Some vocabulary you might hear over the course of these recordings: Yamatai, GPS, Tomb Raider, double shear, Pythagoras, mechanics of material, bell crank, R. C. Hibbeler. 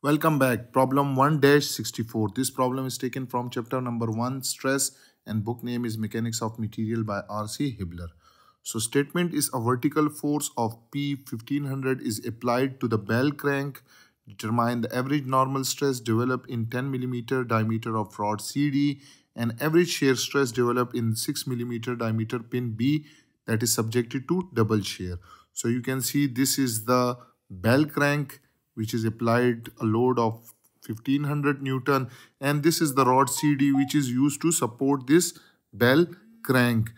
Welcome back. Problem 1-64. This problem is taken from chapter number 1, stress, and book name is Mechanics of Material by R. C. Hibbeler. So statement is a vertical force of P 1500 is applied to the bell crank. Determine the average normal stress developed in 10 mm diameter of rod CD and average shear stress developed in 6 mm diameter pin B that is subjected to double shear. So you can see this is the bell crank, which is applied a load of 1500 Newton, and this is the rod CD which is used to support this bell crank,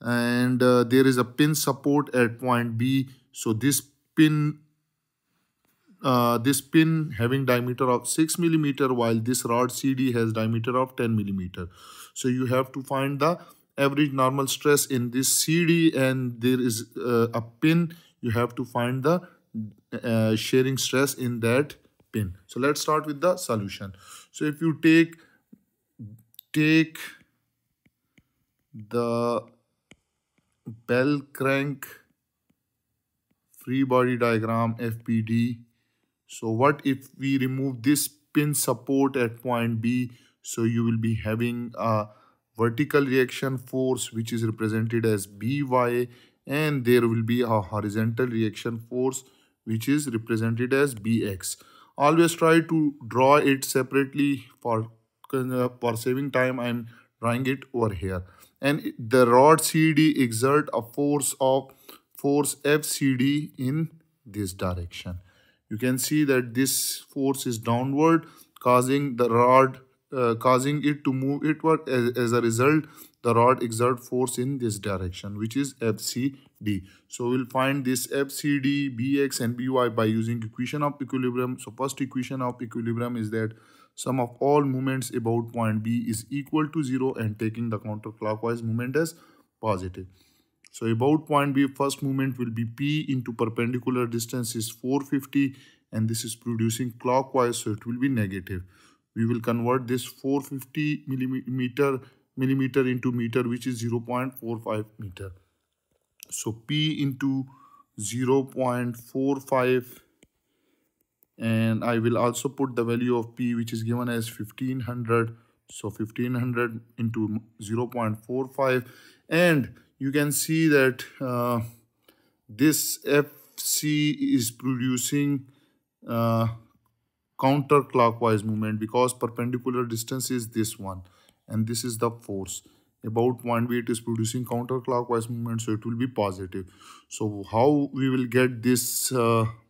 and there is a pin support at point B. So this pin having diameter of 6 millimeter, while this rod CD has diameter of 10 millimeter. So you have to find the average normal stress in this CD, and there is a pin. You have to find the shearing stress in that pin. So let's start with the solution. So if you take the bell crank free body diagram FBD. So what if we remove this pin support at point B? So you will be having a vertical reaction force which is represented as By, and there will be a horizontal reaction force which is represented as Bx. Always try to draw it separately for saving time. I'm drawing it over here. And the rod CD exert a force of Fcd in this direction. You can see that this force is downward, causing the rod, causing it to move itward. As a result, the rod exert force in this direction, which is Fcd. So we'll find this Fcd, Bx and By by using equation of equilibrium. So first equation of equilibrium is that sum of all moments about point B is equal to 0, and taking the counterclockwise moment as positive. So about point B, first moment will be P into perpendicular distance is 450, and this is producing clockwise, so it will be negative. We will convert this 450 millimeter into meter, which is 0.45 meter. So P into 0.45, and I will also put the value of P, which is given as 1500. So 1500 into 0.45, and you can see that this FC is producing counterclockwise movement, because perpendicular distance is this one and this is the force. About point B, it is producing counterclockwise movement, so it will be positive. So how we will get this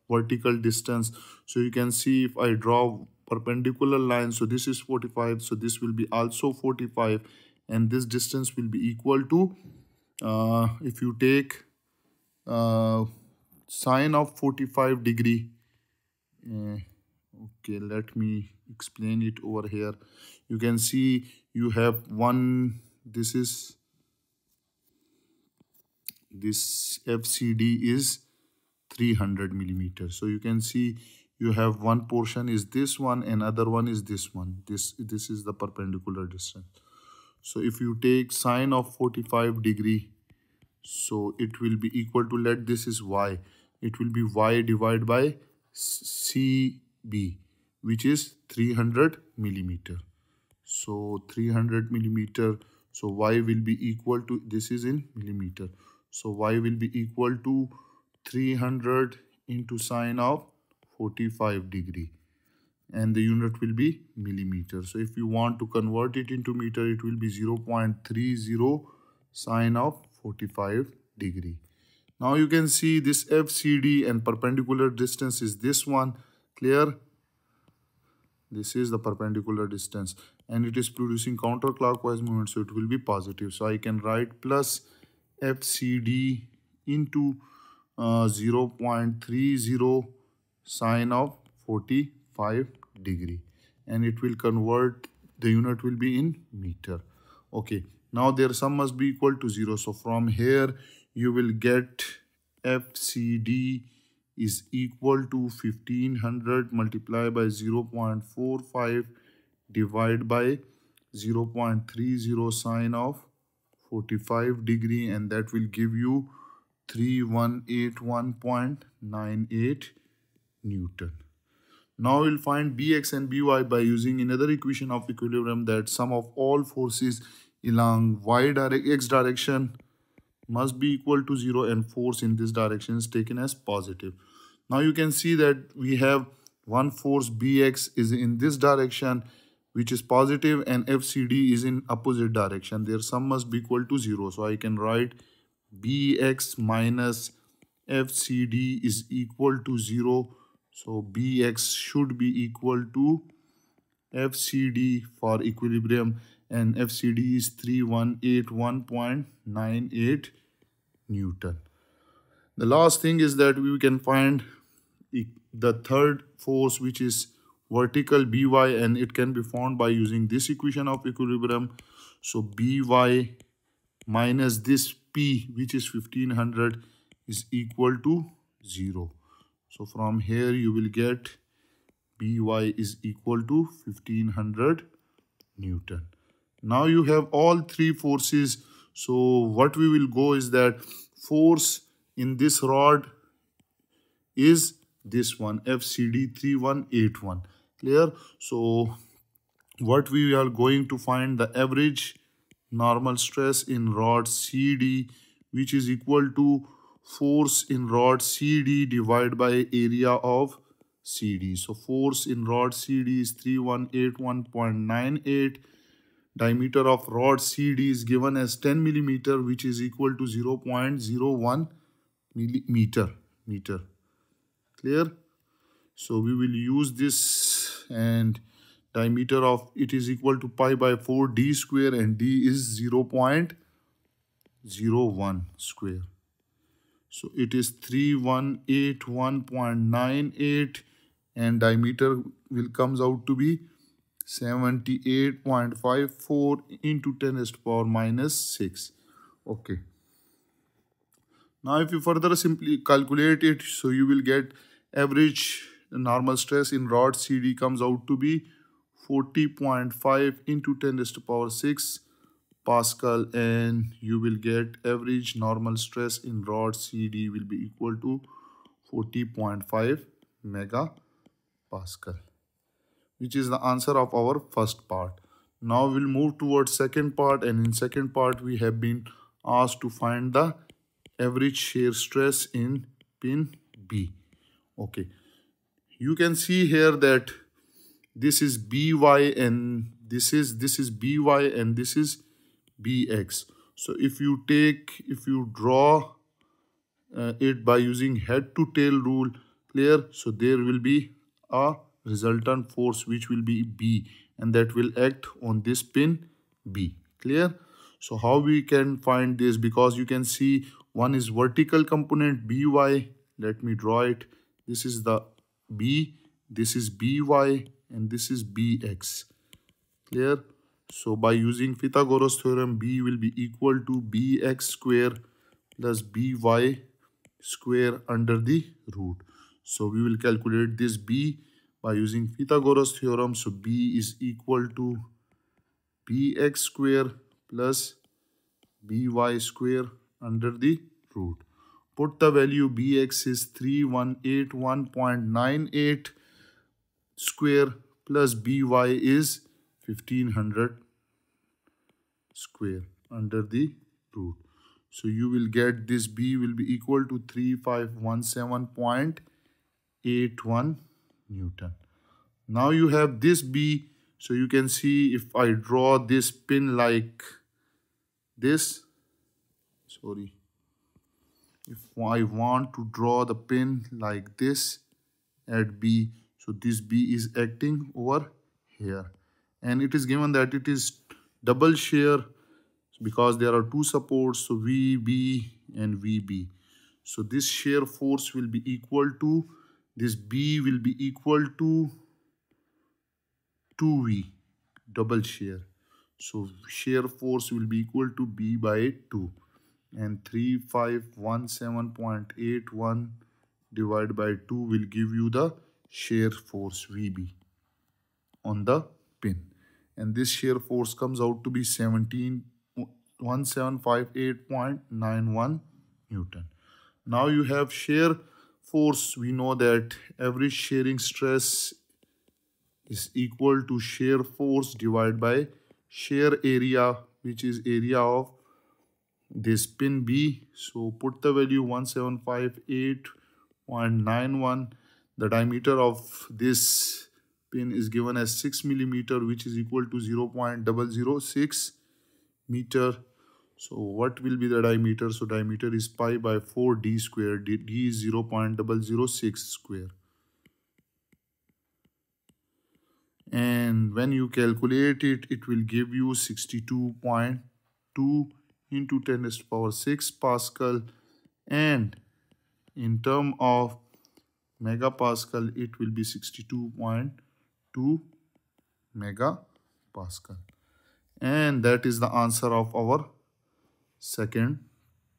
vertical distance? So you can see if I draw perpendicular line, so this is 45, so this will be also 45, and this distance will be equal to, if you take sine of 45 degree. Okay, let me explain it over here. You can see you have one, this is, this FCD is 300 millimeter. So you can see you have one portion is this one and other one is this one. This is the perpendicular distance. So if you take sine of 45 degree, so it will be equal to, let this is y. It will be y divided by CB, which is 300 millimeter. So 300 millimeter. So y will be equal to, this is in millimeter. So y will be equal to 300 into sine of 45 degree, and the unit will be millimeter. So if you want to convert it into meter, it will be 0.30 sine of 45 degree. Now you can see this FCD and perpendicular distance is this one. Clear? This is the perpendicular distance, and it is producing counterclockwise movement, so it will be positive. So I can write plus FCD into 0.30 sine of 45 degree, and it will convert, the unit will be in meter. Okay, now their sum must be equal to 0. So from here you will get FCD is equal to 1500 multiplied by 0.45 divided by 0.30 sine of 45 degree, and that will give you 3181.98 Newton. Now we'll find Bx and By by using another equation of equilibrium, that sum of all forces along x direction must be equal to 0 and force in this direction is taken as positive. Now you can see that we have one force Bx is in this direction, which is positive, and FCD is in opposite direction. Their sum must be equal to 0. So I can write Bx minus FCD is equal to 0. So Bx should be equal to FCD for equilibrium, and FCD is 3181.98 Newton. The last thing is that we can find the third force, which is vertical By, and it can be found by using this equation of equilibrium. So By minus this P, which is 1500, is equal to 0. So from here you will get By is equal to 1500 Newton. Now you have all three forces. So what we will go is that force in this rod is this one, FCD 3181. Clear? So what we are going to find the average normal stress in rod CD, which is equal to force in rod CD divided by area of CD. So force in rod CD is 3181.98. Diameter of rod CD is given as 10 millimeter, which is equal to 0.01 millimeter. Clear? So we will use this, and diameter of it is equal to pi by 4 d square, and d is 0.01 square. So it is 3181.98, and diameter will comes out to be 78.54 into 10⁻⁻⁶. Okay. Now if you further simply calculate it, so you will get average normal stress in rod CD comes out to be 40.5 into 10⁶ Pascal, and you will get average normal stress in rod CD will be equal to 40.5 mega Pascal, which is the answer of our first part. Now we'll move towards second part, and in second part we have been asked to find the average shear stress in pin B. Okay, you can see here that this is By, and this is By, and this is Bx. So if you draw it by using head to tail rule, clear, so there will be a resultant force which will be B, and that will act on this pin B. Clear? So how we can find this? Because you can see one is vertical component By. Let me draw it. This is the B, this is By, and this is Bx. Clear? So by using Pythagoras theorem, B will be equal to Bx square plus By square under the root. So we will calculate this B by using Pythagoras theorem. So B is equal to Bx square plus By square under the root. Put the value. Bx is 3181.98 square plus By is 1500 square under the root. So you will get this B will be equal to 3517.81 Newton. Now you have this B. So you can see if I draw this pin like this. Sorry. If I want to draw the pin like this at B, so this B is acting over here. And it is given that it is double shear because there are two supports, so VB and VB. So this shear force will be equal to, this B will be equal to 2V, double shear. So shear force will be equal to B by 2. And 3517.81 divided by 2 will give you the shear force VB on the pin. And this shear force comes out to be 1758.91 Newton. Now you have shear force. We know that average shearing stress is equal to shear force divided by shear area, which is area of this pin B. So put the value 1758.91. The diameter of this pin is given as 6 millimeter, which is equal to 0.006 meter. So what will be the diameter? So diameter is pi by 4 d square. D is 0.006 square. And when you calculate it, it will give you 62.2 into 10 raised to power 6 Pascal. And in term of megapascal, it will be 62.2 megapascal. And that is the answer of our second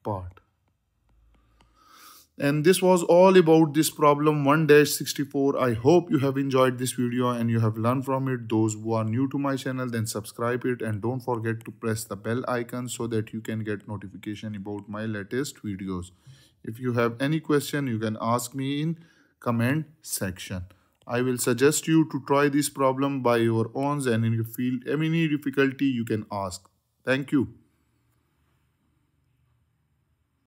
part. And this was all about this problem 1-64. I hope you have enjoyed this video and you have learned from it. Those who are new to my channel, then subscribe it and don't forget to press the bell icon so that you can get notification about my latest videos. If you have any question, you can ask me in comment section. I will suggest you to try this problem by your own, and if you feel any difficulty, you can ask. Thank you.